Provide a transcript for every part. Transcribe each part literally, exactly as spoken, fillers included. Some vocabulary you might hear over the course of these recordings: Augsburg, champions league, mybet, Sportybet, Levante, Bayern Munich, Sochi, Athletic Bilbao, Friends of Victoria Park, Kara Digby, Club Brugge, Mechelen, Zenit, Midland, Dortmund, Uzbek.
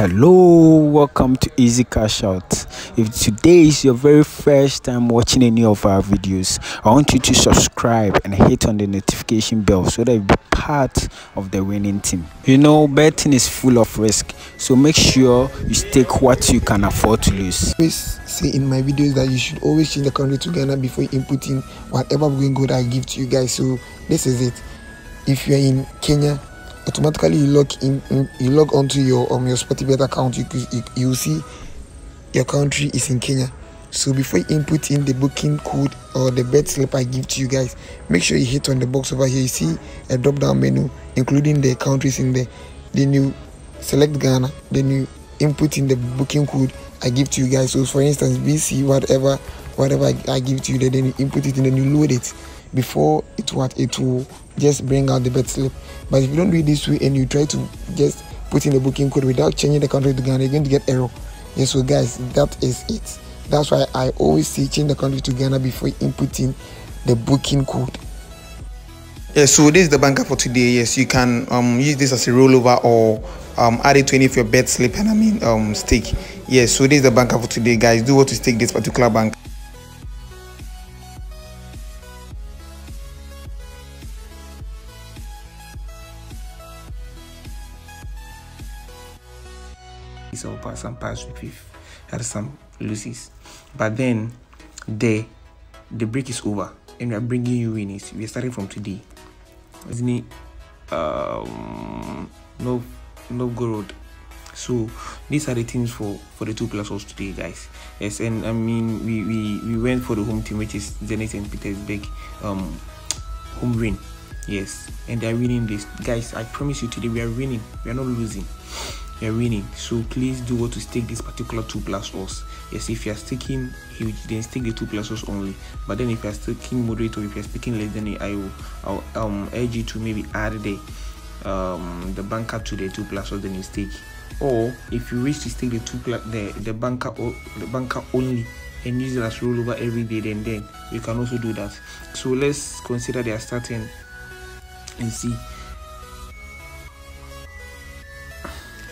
Hello, welcome to Easy Cash Out. If today is your very first time watching any of our videos, I want you to subscribe and hit on the notification bell so that you be part of the winning team. You know, betting is full of risk, so make sure you take what you can afford to lose. I always say in my videos that you should always change the country to Ghana before you input in whatever going good I give to you guys. So this is it. If you're in Kenya, automatically you log in, you log onto your um your Sportybet account, you, you you see your country is in Kenya. So before you input in the booking code or the bet slip I give to you guys, make sure you hit on the box over here. You see a drop down menu including the countries in there. Then you select Ghana, then you input in the booking code I give to you guys. So for instance, B C whatever whatever I, I give to you there, then you input it and then you load it. Before it what it will just bring out the bet slip. But if you don't do it this way and you try to just put in the booking code without changing the country to Ghana, you're going to get error. Yes, so guys, that is it. That's why I always say change the country to Ghana before inputting the booking code. Yeah, so this is the banker for today. Yes, you can um use this as a rollover or um add it to any of your bet slip and I mean um stake. Yes, so this is the banker for today, guys. Do what to stake this particular bank. So pass and pass with fifth, had some losses, but then the the break is over and we are bringing you winnings. We are starting from today, isn't it? Um, no, no go road. So these are the teams for for the two plus odds today, guys. Yes, and I mean we we we went for the home team, which is Zenit and Petersburg, um, home win. Yes, and they are winning this, guys. I promise you today we are winning. We are not losing. You're winning, so please do what to stake this particular two plus odds. Yes, if you're staking huge, then stake the two plus odds only. But then if you're staking moderate or if you're staking less than I will, I'll um urge you to maybe add the um the banker to the two plus odds than you stake. Or if you wish to stake the two plus the the banker or the banker only and use it as rollover every day, then then you can also do that. So let's consider they are starting and see.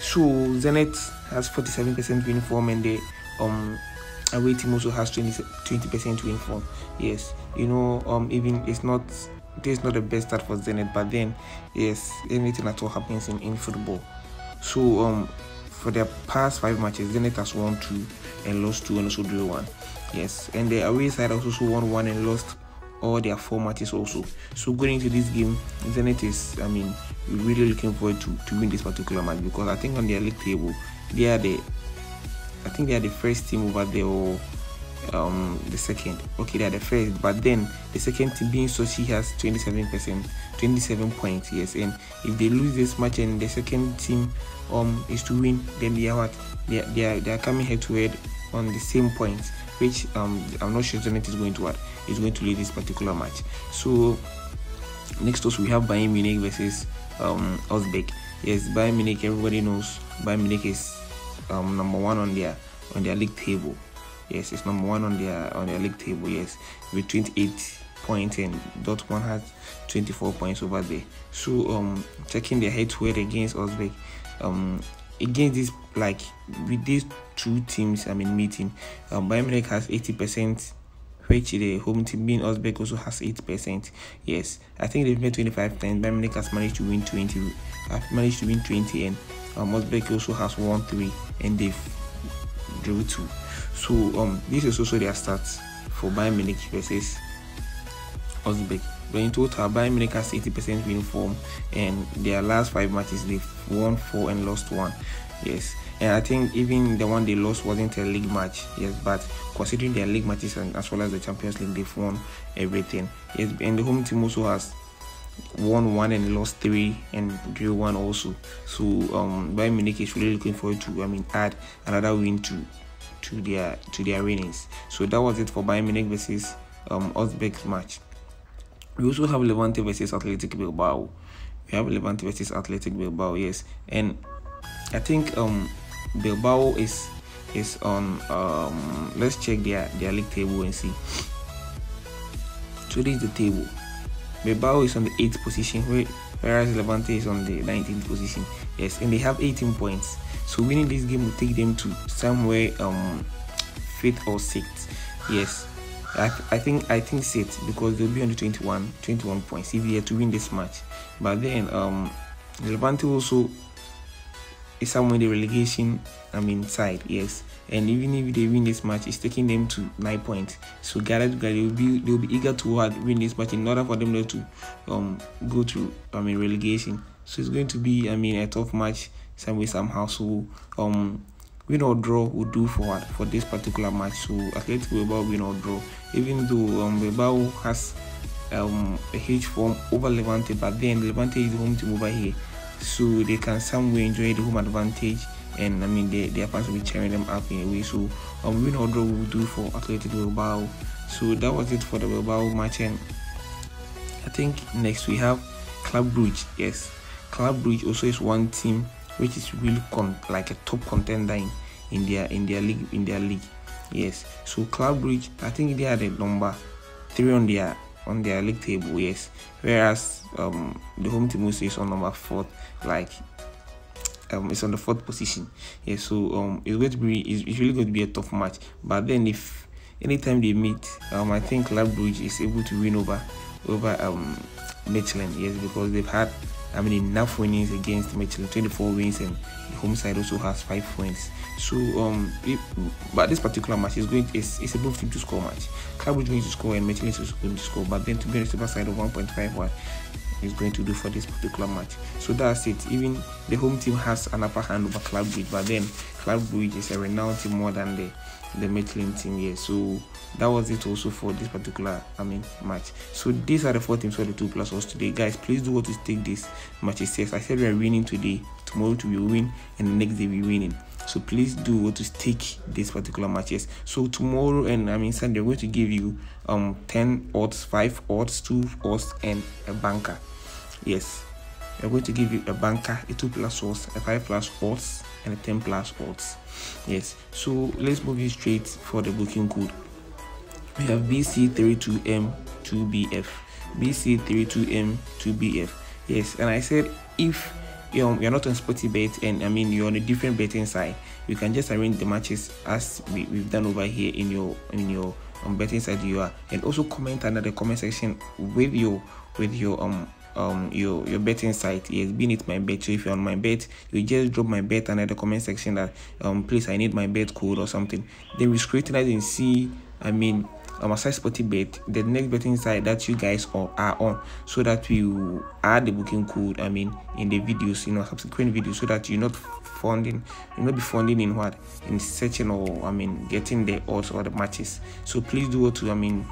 So Zenit has forty-seven percent win form and the um away team also has twenty percent win form. Yes, you know, um even it's not this is not the best start for Zenit, but then yes, anything at all happens in, in football. So um for their past five matches, Zenit has won two and lost two and also drew one. Yes, and the away side also won one and lost all their four matches also. So going into this game, Zenit is, I mean, we're really looking forward to, to win this particular match, because I think on their league table, they are the, I think they are the first team over there, or um, the second. Okay, they are the first, but then the second team being Sochi has twenty-seven percent, twenty-seven points. Yes, and if they lose this match and the second team um is to win, then they are what they are, they are, they are coming head to head on the same points, which um I'm not sure Zenit is going to what is going to lead this particular match. So next us we have Bayern Munich versus um Uzbek. Yes, Bayern Munich, everybody knows Bayern Munich is um number one on their on their league table. Yes, it's number one on their on their league table. Yes, with twenty-eight points, and Dortmund has twenty-four points over there. So um checking their head to head against Uzbek, um against this, like with these two teams I mean meeting, um, Bayern Munich has eighty percent, which the home team being Augsburg also has eight percent. Yes, I think they've made twenty-five times. Bayern Munich has managed to win twenty. I've managed to win twenty, and um, Augsburg also has won three and they've drew two. So um, this is also their stats for Bayern Munich versus Augsburg. But in total, Bayern Munich has eighty percent win form, and their last five matches they've won four and lost one. Yes, and I think even the one they lost wasn't a league match. Yes, but considering their league matches and as well as the Champions League, they've won everything. Yes, and the home team also has won one and lost three and drew one also. So um, Bayern Munich is really looking forward to, I mean, add another win to to their to their winnings. So that was it for Bayern Munich versus um Uzbek match. We also have Levante versus Athletic Bilbao. We have Levante versus Athletic Bilbao. Yes, and I think um Bilbao is is on um let's check their their league table and see. So this is the table. Bilbao is on the eighth position, whereas Levante is on the nineteenth position. Yes, and they have eighteen points. So winning this game will take them to somewhere um fifth or sixth. Yes, I, th I think I think sixth, because they'll be on the twenty-one points if they have to win this match. But then um Levante also is somewhere in the relegation I mean side. Yes, and even if they win this match, it's taking them to nine points. So gather together, they'll be they'll be eager to win this match in order for them not to um go to I mean relegation. So it's going to be I mean a tough match some way somehow. So um win or draw will do for for this particular match. So Athletic Bilbao win or draw, even though um Bilbao has um a huge form over Levante, but then Levante is the home team over here, so they can somewhere enjoy the home advantage. And I mean, they, their fans will be cheering them up in a way. So um, win or draw will do for Athletic Bilbao. So that was it for the Bilbao match. And I think next we have Club Brugge. Yes, Club Brugge also is one team which is really con like a top contender in, in their in their league in their league. Yes, so Club Brugge, I think they are the number three on their on their league table. Yes, whereas um the home team also is on number fourth, like. Um, it's on the fourth position. Yeah, so um, it's going to be it's, it's really going to be a tough match. But then if anytime they meet, um, I think Club Brugge is able to win over over um Mechelen. Yes, because they've had I mean enough winnings against Mechelen, twenty-four wins, and the home side also has five points. So um, it, but this particular match is going to, it's it's a both team to score match. Club Brugge is going to score and Mechelen is also going to score. But then to be on the super side of one point five one. is going to do for this particular match. So that's it. Even the home team has an upper hand over Club Brugge, but then Club Brugge is a renowned team more than the the Midland team. Yeah, so that was it also for this particular I mean match. So these are the four teams for the two plus us today, guys. Please do what to take this match is serious. I said we are winning today, tomorrow to be win, and the next day we winning. So please do what to take this particular matches. So tomorrow and I mean Sunday, I'm going to give you um ten odds, five odds, two odds, and a banker. Yes, I'm going to give you a banker, a two plus odds, a five plus odds, and a ten plus odds. Yes. So let's move you straight for the booking code. We have B C three two M two B F. B C three two M two B F. Yes, and I said if You're, you're not on Sportybet, and I mean you're on a different betting side, you can just arrange the matches as we, we've done over here in your in your um, betting side you are, and also comment under the comment section with your with your um um your your betting site. Yes, been it my bet. So if you're on my bet, you just drop my bet under the comment section that um please I need my bet code or something. Then we scrutinize and see I mean Um, aside Sportybet, the next betting site that you guys are, are on, so that we will add the booking code I mean in the videos, you know, subsequent videos, so that you're not funding you'll not be funding in what in searching or I mean getting the odds or the matches. So please do what to I mean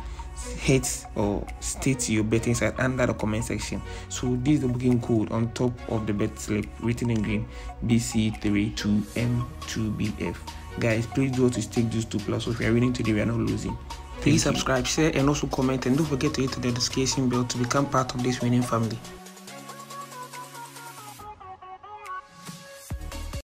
hit or state your betting site under the comment section. So this is the booking code on top of the bet slip written in green, B C three two M two B F. Guys, please do what to stick these two plus. So if you are winning today, we are not losing. Please subscribe, share, and also comment, and don't forget to hit the notification bell to become part of this winning family.